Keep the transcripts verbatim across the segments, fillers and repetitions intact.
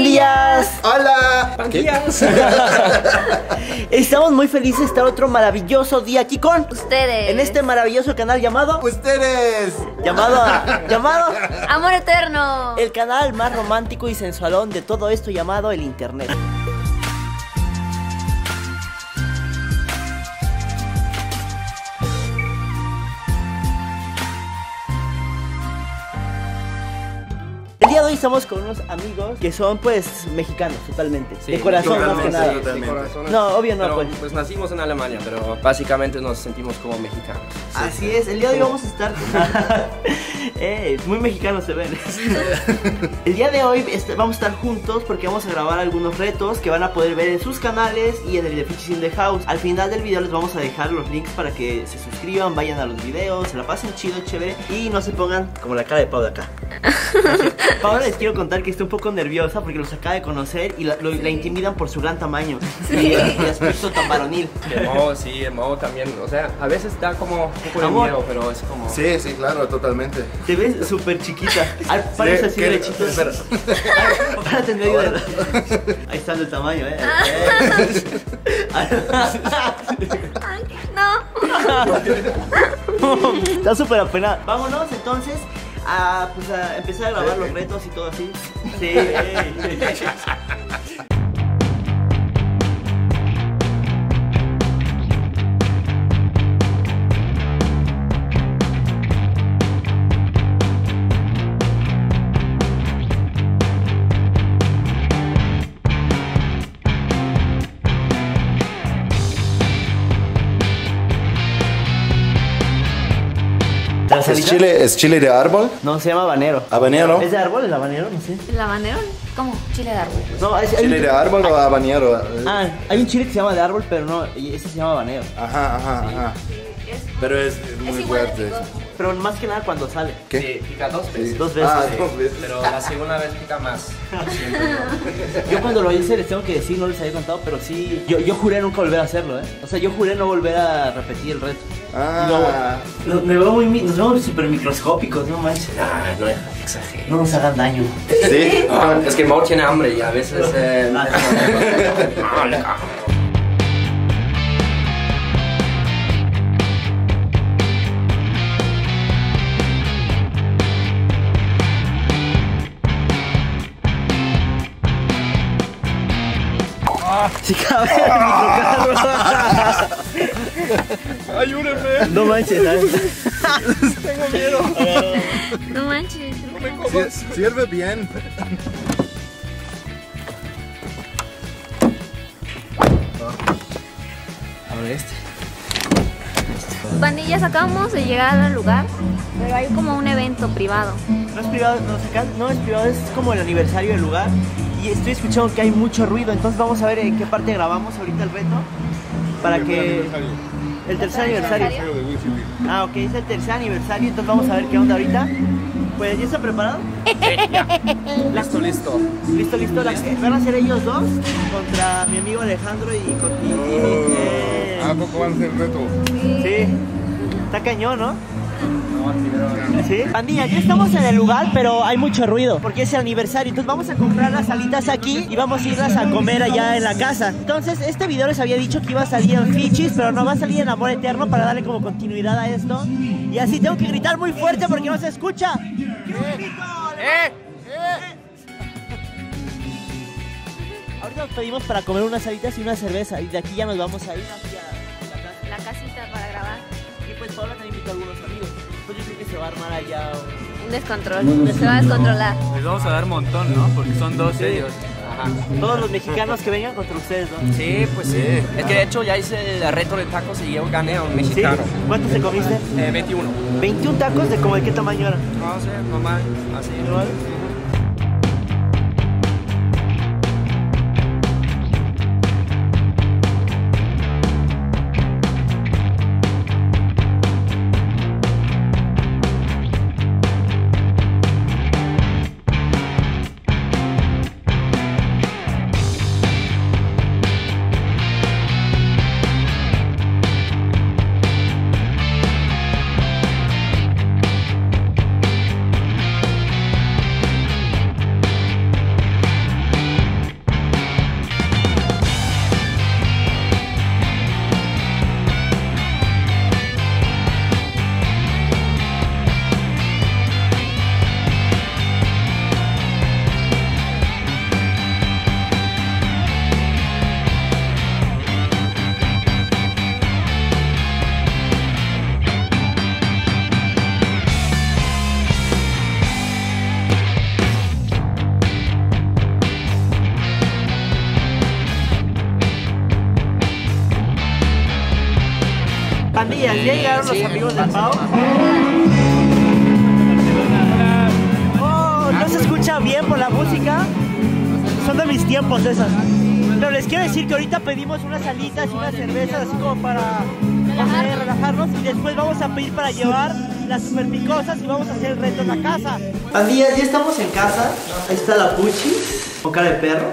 pandillas. Hola. Pandillas. Estamos muy felices de estar otro maravilloso día aquí con ustedes. En este maravilloso canal llamado Ustedes. Llamado a, llamado Amor Eterno. El canal más romántico y sensualón de todo esto llamado el internet. El día de hoy estamos con unos amigos que son, pues, mexicanos, totalmente. Sí, de corazón, más que nada. Sí, de corazón. No, obvio no, pero, pues. Pues nacimos en Alemania, pero básicamente nos sentimos como mexicanos. Sí, así sí. es, el día de hoy vamos a estar... eh, muy mexicanos se ven. El día de hoy vamos a estar juntos porque vamos a grabar algunos retos que van a poder ver en sus canales y en el de Fichis in the House. Al final del video les vamos a dejar los links para que se suscriban, vayan a los videos, se la pasen chido, chévere. Y no se pongan como la cara de Pao de acá. Ahora les quiero contar que estoy un poco nerviosa porque los acaba de conocer y la, lo, la intimidan por su gran tamaño. Sí. Y aspecto tan varonil. El Mo, sí, el Mo también. O sea, a veces da como un poco de miedo, pero es como... Sí, sí, claro, totalmente. Te ves súper chiquita. Al parecer así derechito. Párate en medio de... Ahí está el tamaño, eh. Ay, no. Está súper apenada. Vámonos entonces. Ah, pues a empezar a grabar los retos y todo así. Sí. ¿Es chile, ¿Es chile de árbol? No, se llama habanero. ¿Habanero? ¿Es de árbol el habanero? No sé. ¿El habanero? ¿Cómo? ¿Chile de árbol? No, es, ¿Chile un... de árbol o habanero? Ah, hay un chile que se llama de árbol, pero no, ese se llama habanero. Ajá, ajá, sí. ajá. Sí, es, pero es muy es fuerte. Pero más que nada cuando sale. ¿Qué? Sí, pica dos veces. Sí. Dos veces. Ah, sí. dos veces. Pero la segunda vez pica más. Yo. yo cuando lo hice les tengo que decir, no les había contado, pero sí, yo, yo juré nunca volver a hacerlo, ¿eh? O sea, yo juré no volver a repetir el reto. Ah, no, no, me veo muy, nos vemos súper microscópicos, no manches. Ah, no, exageres. No nos hagan daño. Sí, ah, es que Mau tiene hambre y a veces. Eh, Si cabe en mi carro. Ayúdenme. No manches, ¿sabes? Tengo miedo. No manches. No me comas. Sí, sirve bien. Ahora este. Pandilla, acabamos de llegar al lugar, pero hay como un evento privado. No es privado, no, acá, no es privado, es como el aniversario del lugar. Y estoy escuchando que hay mucho ruido, entonces vamos a ver en qué parte grabamos ahorita el reto. Para el que... El tercer aniversario. aniversario. Ah, ok, es el tercer aniversario, entonces vamos a ver qué onda ahorita. Pues, ¿ya está preparado? Sí, ya. Listo, listo. Listo, listo. La... Van a ser ellos dos contra mi amigo Alejandro y con... Oh. ¿A poco van a hacer el reto? Sí. Está cañón, ¿no? ¿Sí? Pandilla, ya estamos en el lugar, pero hay mucho ruido porque es el aniversario. Entonces vamos a comprar las alitas aquí y vamos a irlas a comer allá en la casa. Entonces este video les había dicho que iba a salir en Fichis, pero no va a salir en Amor Eterno para darle como continuidad a esto. Y así tengo que gritar muy fuerte porque no se escucha. ¡Eh! ¡Eh! Ahorita nos pedimos para comer unas alitas y una cerveza y de aquí ya nos vamos a ir hacia la casita para grabar. Pues Paula también invitó a algunos amigos. Pues yo creo que se va a armar allá o... un descontrol, no, se va a descontrolar. Les vamos a dar un montón, ¿no? Porque son dos sí. ellos. Ajá. Todos los mexicanos que vengan contra ustedes, ¿no? Sí, pues sí. sí. Es que de hecho ya hice el reto de tacos y yo gané a un mexicano. ¿Sí? ¿Cuántos te comiste? Eh, veintiuno. ¿veintiún tacos de como de qué tamaño eran? No sé, normal, así. ¿Normal? Sí. días. Ya llegaron los amigos de Pao. Oh, no se escucha bien por la música. Son de mis tiempos esas. Pero les quiero decir que ahorita pedimos unas alitas y unas cervezas así como para comer, relajarnos, y después vamos a pedir para llevar las super picosas y vamos a hacer el reto en la casa. Amigas, ya estamos en casa. Ahí está la Puchi con cara de perro.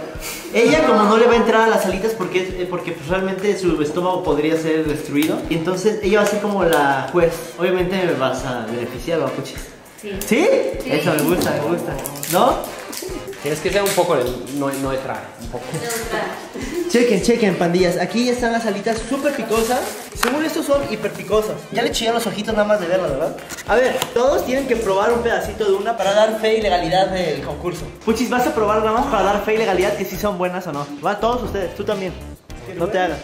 Ella como no le va a entrar a las alitas porque, porque pues realmente su estómago podría ser destruido, y entonces ella va a ser como la juez. Obviamente me vas a beneficiar, ¿va, Puchi? Sí. ¿Sí? Sí. Eso me gusta, me gusta. ¿No? Tienes que ser un poco, no, no entrar, un poco. Chequen, chequen, pandillas. Aquí ya están las alitas súper picosas. Según esto son hiper picosas. Ya le chillan los ojitos nada más de verlas, ¿verdad? A ver, todos tienen que probar un pedacito de una para dar fe y legalidad del concurso. Puchis, vas a probar nada más para dar fe y legalidad que sí son buenas o no. Va, todos ustedes, tú también. No te hagas.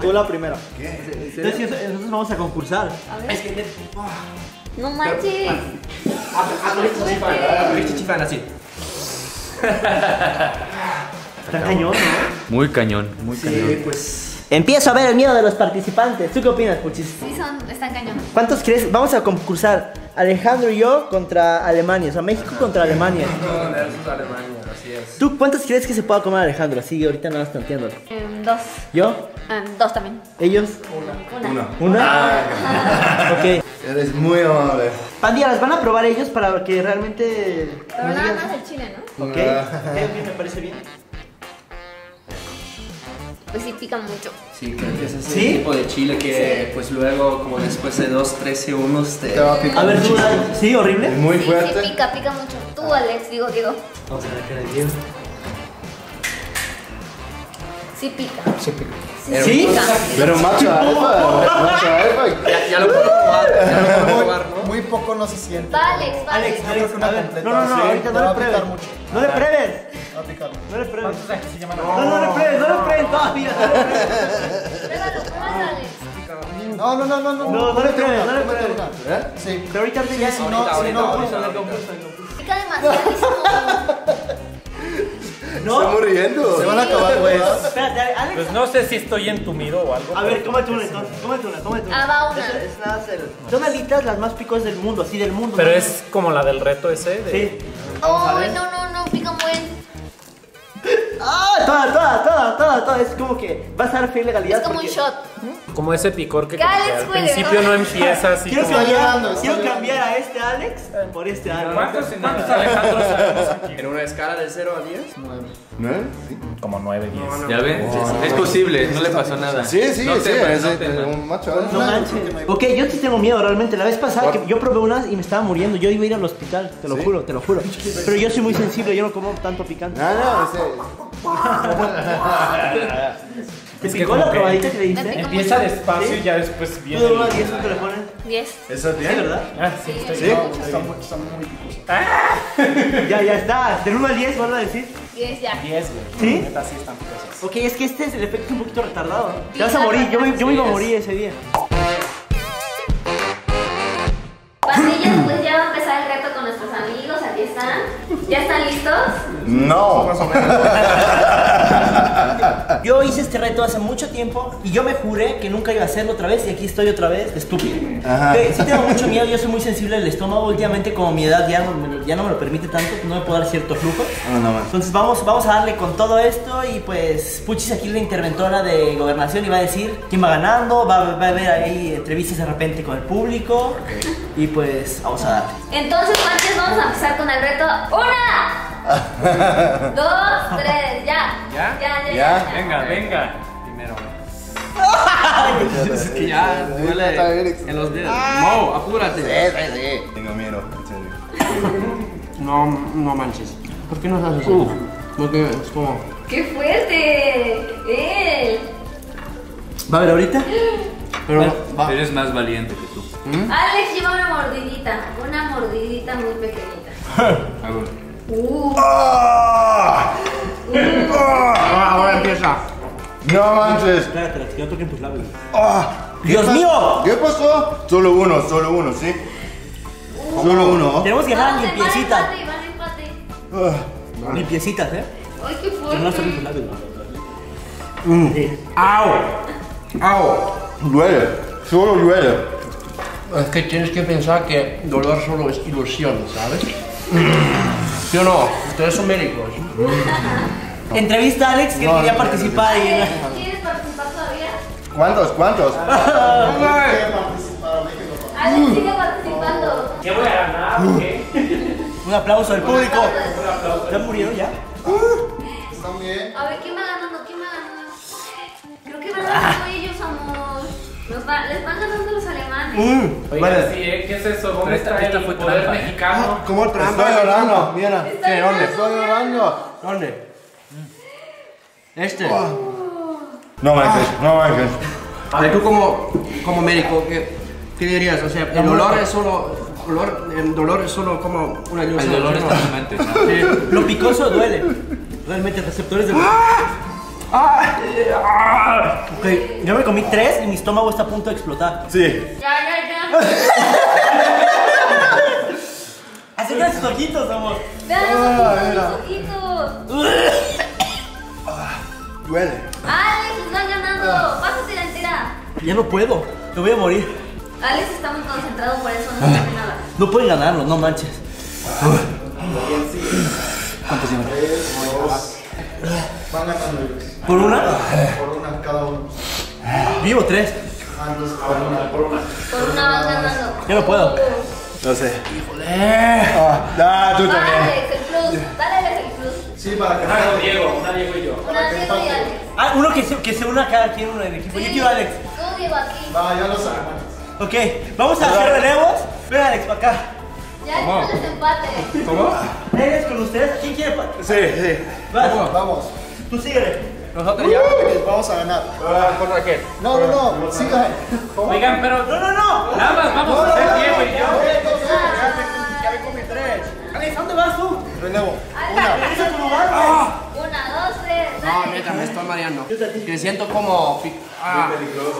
Tú la primera. ¿Qué? Entonces, entonces vamos a concursar. A ver. Es que... ¡No manches! Hazlo chichifán, así. Está cañón, ¿no? Muy cañón, muy sí, cañón. Pues... Empiezo a ver el miedo de los participantes. ¿Tú qué opinas, Puchis? Sí, son, están cañón. ¿Cuántos crees? Vamos a concursar Alejandro y yo contra Alemania. O sea, México ah, contra Alemania. No, no, eso es Alemania, así es. ¿Tú cuántos crees que se pueda comer Alejandro? Así ahorita no lo estás entiendo. Um, dos. ¿Yo? Um, dos también. ¿Ellos? Una. Una. ¿Una? Ah. Ok. Eres muy amable. Pandilla, las van a probar ellos para que realmente... Pero nada digan... más el chile, ¿no? Ok, no. Me parece bien. Pues sí pica mucho. Sí, creo que es ese ¿Sí? tipo de chile que sí. Pues luego, como después de dos, tres segundos te... te va a picar. A ver, tú, ¿sí? ¿Horrible? Es muy sí, fuerte. Sí, pica, pica mucho. Tú, Alex, digo, digo. Vamos a ver qué le digo. Sí pica. Sí pica. Sí, ¿Sí? pica. Pero macho alfa, macho alfa. Ya, ya lo puedo probar, ya lo puedo probar, ¿no? Muy poco no se siente. Va, Alex, va, Alex. Alex, no, Alex, no, no, no, ahorita no le pruebes. No le pruebes. No le pruebes. No le pruebes. No le pruebes, no le pruebes todavía. Pruébalo, pruébalo, Alex. No, no, no, no, no. No, no le pruebes, no le pruebes. ¿Eh? Sí. Pero ahorita ya si no, si no. Pica demasiado. ¿No? Estamos riendo. Se van a acabar, güey. Pues. Espérate, Alex. Pues no sé si estoy entumido o algo. A ver, cómete una, cómete una, cómete una. Ah, va una. Es, es nada cero. Son alitas las más picosas del mundo, así del mundo. Pero ¿no? Es como la del reto ese. De... Sí. Oh, no, no, no, pica muy bien. Ah, toda, toda, toda, toda, toda. Es como que vas a dar fe y legalidad. Es como porque... un shot. Como ese picor que, que al principio no empieza así. Quiero, como... cambiar, quiero cambiar a este Alex por este Alex. ¿Cuántos, cuántos Alejandros sabemos aquí? En una escala de cero a diez, nueve. ¿nueve? Sí. Como nueve, diez. No, no, ya ven, oh, es posible, no le pasó nada. Sí, sí, no sí, temas, es, no es un macho. No manches. Ok, yo sí tengo miedo realmente. La vez pasada que yo probé unas y me estaba muriendo. Yo iba a ir al hospital, te lo ¿Sí? juro, te lo juro. Pero yo soy muy sensible, yo no como tanto picante. No, no, ese... ¿Te es picó la probadita que le diste? Empieza despacio ¿Sí? y ya después viene. ¿Tú diez te le pones? diez. ¿Eso es diez? ¿Sí, verdad? Ah, sí, sí, estoy ¿Sí? Estamos, estamos muy picosas. ¡Ah! Ya, ya está. ¿Del uno al diez van a decir? diez ya. diez, güey. ¿Sí? Neta, sí están picosas. Ok, es que este es el efecto un poquito retardado. Te vas a morir. Yo me, yo me iba a morir ese día. Pandillas, pues ya va a empezar el reto con nuestros amigos. Aquí están. ¿Ya están listos? No. Más o menos. Yo hice este reto hace mucho tiempo y yo me juré que nunca iba a hacerlo otra vez y aquí estoy otra vez, estúpido. Ajá. Sí tengo mucho miedo, yo soy muy sensible al estómago. Últimamente como mi edad ya no, ya no me lo permite tanto, no me puedo dar cierto flujo. No, no, entonces vamos, vamos a darle con todo esto y pues Puchis aquí la interventora de gobernación y va a decir quién va ganando, va, va a haber ahí entrevistas de repente con el público okay. Y pues vamos a darle. Entonces antes vamos a empezar con el reto. ¡Una! Dos, tres, ya. ¿Ya? Ya, ya, ya. Venga, venga. Primero. Es que ya duele en los dedos. Mau, apúrate. Sí, sí, sí. Tengo miedo, en serio. No, no manches. ¿Por qué no haces eso? Uh, porque es como... ¡Qué fuerte! ¡Él! ¿Va a ver ahorita? Pero va. Eres más valiente que tú. ¿Mm? Alex lleva una mordidita. Una mordidita muy pequeñita. A ver. Uh. ¡Ah! Uh. Ah, ahora empieza. No manches. Espérate, que yo toque tus labios. ¡Ah! ¡Dios mío! ¿Qué pasó? Solo uno, solo uno, ¿sí? Uh. Solo uno. Tenemos que dejar limpiecitas. Vale, empate, vale, empate. Uh. Limpiecitas, ¿eh? Ay, qué fuerte. No, no, no, no, no, no. Mm. Sí. ¡Au! ¡Au! Duele, solo duele. Es que tienes que pensar que dolor solo es ilusión, ¿sabes? ¿Sí o no? Ustedes son médicos. Entrevista a Alex que no, quería participar. ¿Quieres y... participar todavía? ¿Cuántos? ¿Cuántos? Alex sigue participando. ¿Qué voy a ganar? Un aplauso al público. Un aplauso. ¿Ya murieron ya? ¿Están bien? A ver, ¿quién va ganando? ¿Quién va ganando? Creo que van ganando ellos, amor. Los va, les van ganando los alemanes. Mm, oiga, vale. Sí, ¿eh? ¿Qué es eso? ¿Dónde está el poder mexicano? ¿Cómo trampa? Estoy llorando, mira. ¿Qué? ¿Dónde? Estoy llorando. ¿Dónde? Este. Oh. No manches, ah. no manches. A ver, tú como, como médico, ¿qué, qué dirías? O sea, el dolor es solo, dolor, el dolor es solo como una ilusión. El dolor es totalmente, ¿no? Sí. Lo picoso duele. Realmente receptores de... ¡Ah! Ok, yo me comí tres y mi estómago está a punto de explotar. Sí. Ya, ya, ya. Así que sus ojitos, amor. Vean los ojitos. Duele. Alex, estás ganando. Pásate la entera. Ya no puedo, me voy a morir. Alex está muy concentrado, por eso no sabe nada. No pueden ganarlo, no manches. ¿Cuántos llevan? Van ganando ellos. ¿Por una? Por una cada uno. Vivo tres. Por una, por una. Por una vas ganando. Yo no puedo. No sé. ¡Híjole! ¡Ah, tú también! ¡Dale, el plus! ¡Dale, el plus! Sí, para que salga Diego. Una Diego y yo. Una Diego y Alex. Ah, uno que se, que se una cada quien, uno del equipo. Yo quiero Alex. Tú, Diego, aquí. Va, ya lo saco. Ok, vamos a hacer relevos. Ven, Alex, para acá. Ya es un desempate. ¿Cómo? ¿Eres con ustedes? ¿Quién quiere? Sí, sí. Vamos, vamos. Tú síguele. Nosotros ya vamos a ganar. Con Raquel. No, no, no. Sigan. Oigan, pero. No, no, no. Nada más vamos a hacer tiempo y ya. Ya me comí tres. Alex, ¿dónde vas tú? Relevo. Una. Una, dos, tres. No, mira, me estoy mareando. Que siento como. Ah, peligroso.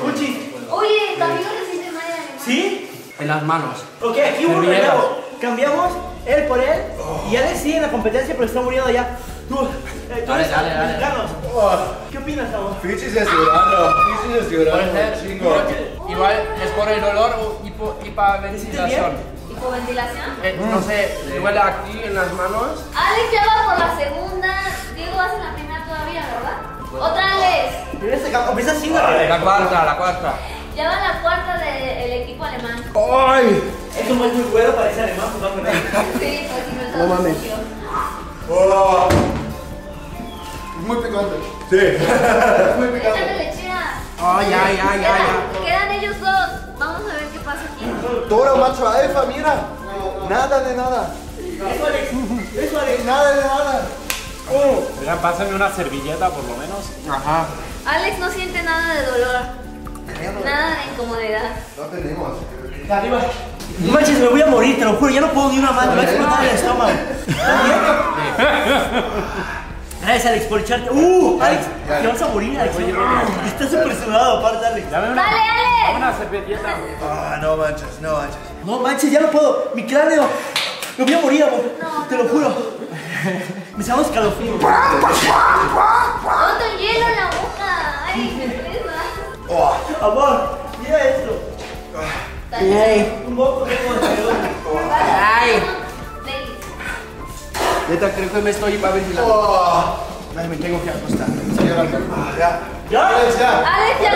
Oye, también lo hiciste marear. ¿Sí? En las manos. Ok, aquí hubo un relevo. Cambiamos él por él. Y Alex sigue en la competencia, pero está muriendo allá. Tú, eh, tú dale, eres dale, dale. Mexicanos. Oh. ¿Qué opinas, amor? Fichis es llorando. Fichis es llorando. Chingo. Igual es por el dolor o hipo, hipoventilación. ¿Hipoventilación? Eh, mm. No sé, sí. Igual aquí en las manos. Alex ya va por la segunda. Diego va a hacer la primera todavía, ¿verdad? Bueno. Otra vez. Empieza cinco. La cuarta, la cuarta. Ya va la cuarta del equipo alemán. ¡Ay! Es como es muy bueno para ese alemán, pues vamos a ver. Sí, pues si no está mames. ¡Hola! Es muy picante. Sí. Es muy picante. Échale lechera. Ay, ay, ay, ay. Quedan ellos dos. Vamos a ver qué pasa aquí. Toro, macho alfa, mira. No, no. Nada de nada. No. Eso, Alex. Eso, Alex. Nada de nada. Oh. Oigan, pásame una servilleta por lo menos. Ajá. Alex no siente nada de dolor. Nada de incomodidad. No tenemos. Arriba. No manches, me voy a morir, te lo juro, ya no puedo ni una mano, me va a explotar el estómago. Gracias, Alex, por echarte. ¡Uh! Alex, te vas a morir, Alex. Estás súper sudado, aparte, Alex. ¡Dale, Alex! ¡Una servilleta! Ah, no manches, no manches. No manches, ya no puedo, mi cráneo. Me voy a morir, amor, te lo juro. Me salió escalofrío. ¡Otro hielo en la boca! ¡Ay, qué pesa! Amor, mira esto. Un poco de ay. Neta, creo que me estoy para ventilar. Oh. Ay, me tengo que acostar. Ya. Ya. Alex, ya. Alex, ya.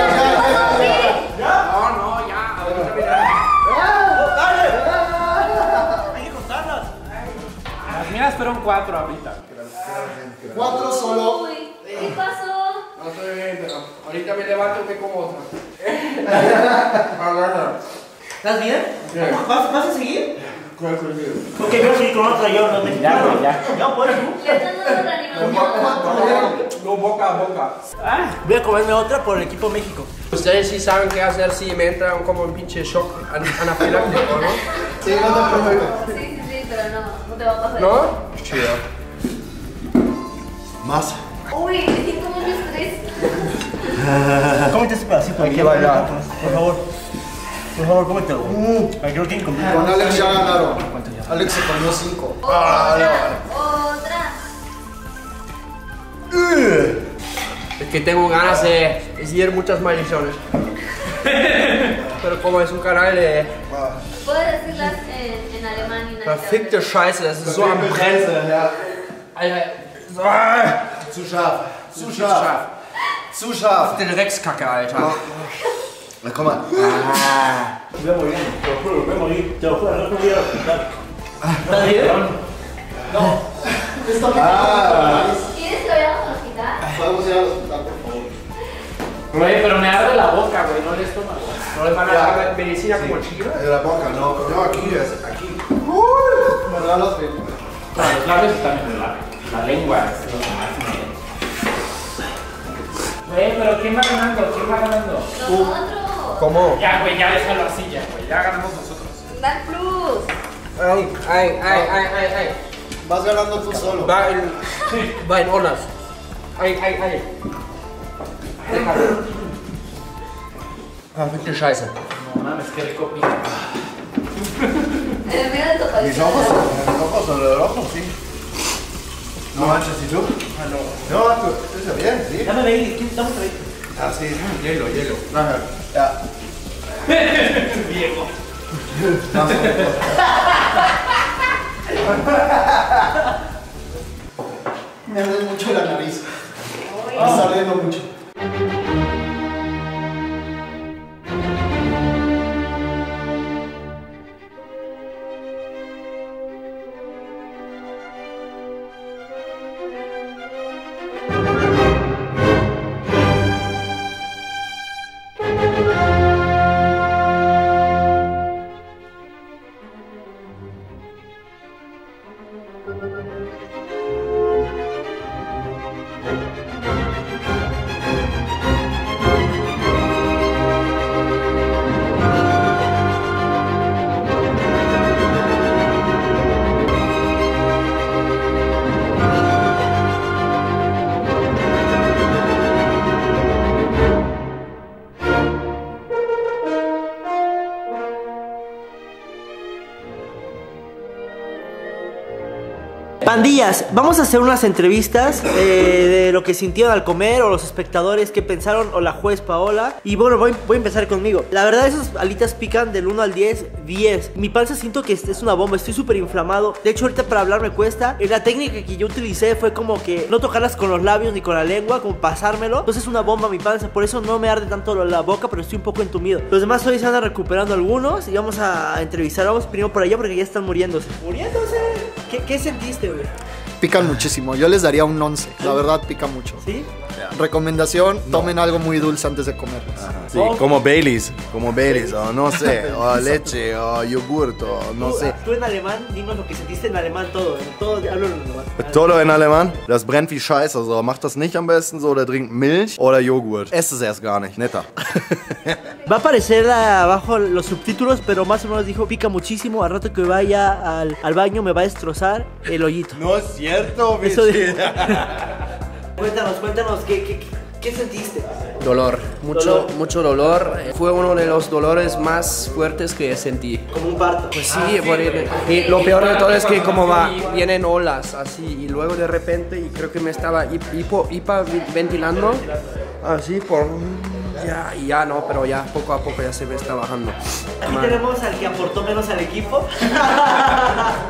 Ya. No, no, ya. A ver, mira. Hay que contarlas. Las mías fueron cuatro ahorita. Cuatro solo. Uy, ¿qué pasó? No estoy bien, pero ahorita me levanto que como otra. ¿Estás bien? Yeah. ¿Vas, ¿Vas a seguir? Claro, claro. Ok, voy a seguir con otra yo, no me ya, ya. Ya, pues. Le estás dando reanimación. No, boca a boca. Ah, voy a comerme otra por el equipo México. Ustedes sí saben qué hacer si me entra como un pinche shock anafiláctico, ¿no? Sí, no te preocupes. Sí, sí, sí, pero no, no te va a pasar. ¿No? Chido. Más. Uy, me siento muy estrés. Cómete ese pedacito. Hay que bailar. Por favor. Por favor, cómetelo. Uh, creo que con Alex ya ganaron. Alex se comió cinco. Otra. Otra. Es que tengo ganas de decir muchas maldiciones. Pero como es un canal de... Puedes decirlas en, en alemán y en perfecte Scheiße, das ist so am Brennen. Ja. Alter. Zu scharf. Zu scharf. Zu scharf. Auf den Rexkacke, Alter. Na komm mal. Ah. Voy a morir. Te lo juro, voy a morir. Te lo juro, no te voy a asustar. ¿Estás bien? No. ¿Esto qué? Ah. ¿Quieres que vayamos al hospital? Podemos ir al hospital, por favor. Oye, pero me arde la boca, güey, no el estómago. No les van a dar medicina sí, como chica. De la boca, no, no, aquí, es aquí. Uh, me regalas los labios. Bueno, los labios están en el labio. La lengua es lo que más me... Güey, pero ¿quién va ganando? ¿Quién va ganando? Nosotros. ¿Cómo? Ya, güey, ya déjalo así, ya, güey, ya ganamos nosotros. ¡Dar plus! Ay, ay, ay, ay, ay, ay. Vas ganando tú solo. Va en... Sí, va en olas. Ay, ay, ay. Perfecte Scheiße. No mames, qué rico pico. Mis ojos, mis ojos son los ojos, sí. No manches, ¿y tú? Ah, no. No, tú, tú estás bien, sí. Dame ahí, ¿quién estamos ahí? Ah, sí, hielo, hielo. Ajá, ya. Viejo. Me arde mucho la nariz. Me está ardiendo mucho. Pandillas, vamos a hacer unas entrevistas eh, de lo que sintieron al comer o los espectadores que pensaron o la juez Paola. Y bueno, voy, voy a empezar conmigo. La verdad, esas alitas pican del uno al diez, diez. Mi panza siento que es una bomba, estoy súper inflamado. De hecho, ahorita para hablar me cuesta. La técnica que yo utilicé fue como que no tocarlas con los labios ni con la lengua, como pasármelo. Entonces es una bomba mi panza, por eso no me arde tanto la boca, pero estoy un poco entumido. Los demás hoy se andan recuperando algunos y vamos a entrevistar. Vamos primero por allá porque ya están muriéndose. ¿Muriéndose? ¿Qué, qué sentiste, güey? Pican muchísimo, yo les daría un once, la verdad pica mucho. ¿Sí? Recomendación, tomen no. algo muy dulce antes de comer. Sí, oh. como Baileys, como Baileys, o no sé, o leche, o yogurt, o no sé. Tú en alemán, dinos lo que sentiste en alemán todo, en todo, hablo en alemán. Todo en alemán, das brennt wie Scheiße, also macht das nicht am besten so, oder trinkt Milch oder Joghurt. Esst es erst gar nicht, neta. Va a aparecer abajo los subtítulos, pero más o menos dijo, pica muchísimo, al rato que vaya al, al baño me va a destrozar el hoyito. No es cierto, bicho. Cuéntanos, cuéntanos, ¿qué, qué, qué sentiste? Dolor, mucho dolor. mucho dolor. Fue uno de los dolores más fuertes que sentí. Como un parto. Pues sí, ah, sí por, y lo peor de todo es que como va, vienen olas así y luego de repente, y creo que me estaba hipo, hipa ventilando así por... Ya, ya no, pero ya poco a poco ya se me está bajando. Aquí Man. tenemos al que aportó menos al equipo.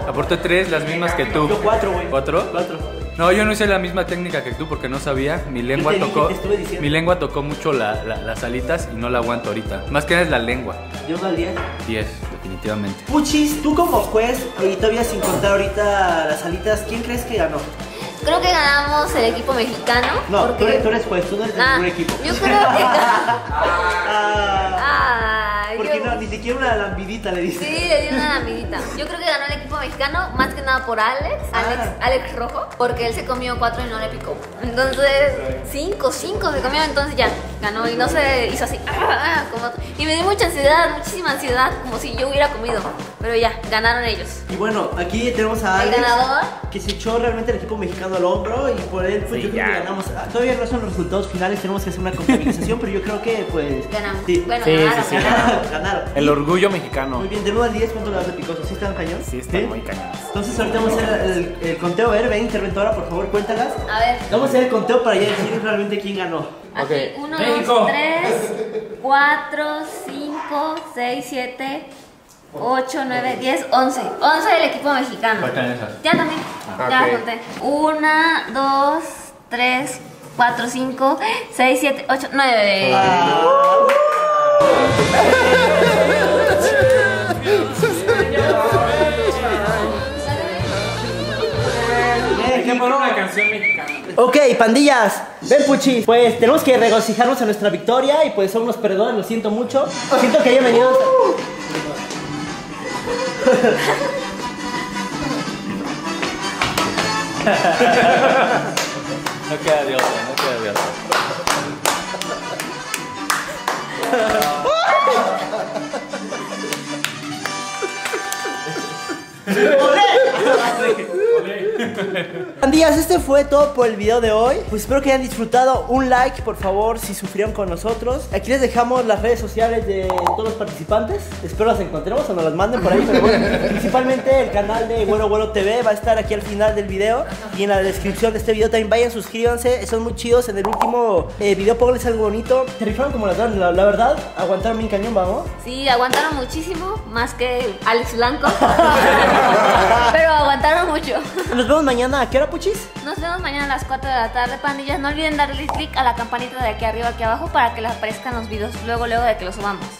Aportó tres, las mismas que tú. Yo cuatro, güey. ¿Cuatro? Cuatro. No, yo no hice la misma técnica que tú porque no sabía. Mi lengua tocó dije, mi lengua tocó mucho la, la, las alitas y no la aguanto ahorita. Más que nada es la lengua. ¿De uno al diez? diez, definitivamente. Puchis, tú como juez, y todavía sin contar ahorita las alitas, ¿quién crees que ganó? Creo que ganamos el equipo mexicano. No, porque... tú, eres, tú eres juez, tú no eres ah, ningún equipo. Yo creo que... ah, ah, porque yo... no, ni siquiera una lambidita le dice. Sí, le di una lambidita. Yo creo que ganó el equipo mexicano, más que nada por Alex, Alex, ah. Alex Rojo, porque él se comió cuatro y no le picó. Entonces, cinco, cinco se comió, entonces ya. ganó y no se hizo así. ¡Ah! Como, y me dio mucha ansiedad, muchísima ansiedad, como si yo hubiera comido. Pero ya, ganaron ellos. Y bueno, aquí tenemos a Alex, el ganador, que se echó realmente el equipo mexicano al hombro. Y por él, pues sí, yo creo ya. que ganamos. Todavía no son los resultados finales, tenemos que hacer una compatibilización. Pero yo creo que, pues, ganamos. Sí. Bueno, sí, ganaron, sí, sí, ganaron. ganaron. El orgullo mexicano. Muy bien, de uno al diez, ¿cuánto le das de picoso? ¿Sí están cañón? Sí, están ¿Sí? muy cañón. Entonces ahorita vamos a hacer el, el, el conteo. A ver, ven, interventora, por favor, cuéntalas. A ver, vamos a hacer el conteo para ya decir realmente quién ganó. Aquí, uno, dos, tres, cuatro, cinco, seis, siete, ocho, nueve, diez, once. once del equipo mexicano. ¿Cuántas esas? Ya también, ah, ya okay. las conté. uno, dos, tres, cuatro, cinco, seis, siete, ocho, nueve. Ah. Una canción mexicana. Ok, pandillas, ven, Puchi. Pues tenemos que regocijarnos en nuestra victoria. Y pues son los perdón, lo siento mucho. Siento que hayan venido hasta... No queda de otra, no queda de otra. Pandillas, este fue todo por el video de hoy. Pues espero que hayan disfrutado. Un like, por favor, si sufrieron con nosotros. Aquí les dejamos las redes sociales de todos los participantes. Espero las encontremos o nos las manden por ahí. Pero bueno, principalmente el canal de WeroWeroTV va a estar aquí al final del video. Y en la descripción de este video también vayan, suscríbanse. Son muy chidos. En el último eh, video pónganles algo bonito. Se rifaron como las dos. La, la verdad, aguantaron bien cañón, vamos. Sí, aguantaron muchísimo. Más que Alex Blanco. Pero aguantaron mucho. Nos vemos mañana. ¿A qué hora? Puchis. Nos vemos mañana a las cuatro de la tarde, pandillas. No olviden darle click a la campanita de aquí arriba, aquí abajo, para que les aparezcan los videos luego, luego de que los subamos.